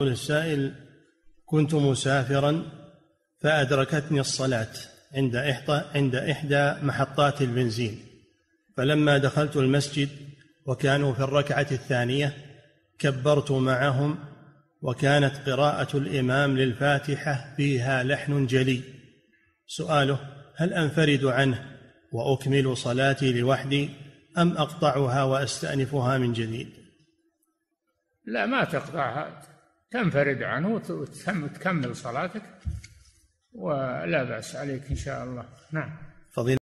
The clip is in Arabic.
يقول السائل: كنت مسافرا فأدركتني الصلاة عند إحدى محطات البنزين، فلما دخلت المسجد وكانوا في الركعة الثانية كبرت معهم، وكانت قراءة الإمام للفاتحة فيها لحن جلي. سؤاله: هل أنفرد عنه وأكمل صلاتي لوحدي أم أقطعها وأستأنفها من جديد؟ لا، ما تقطعها، تنفرد عنه وتكمل صلاتك ولا بأس عليك إن شاء الله. نعم.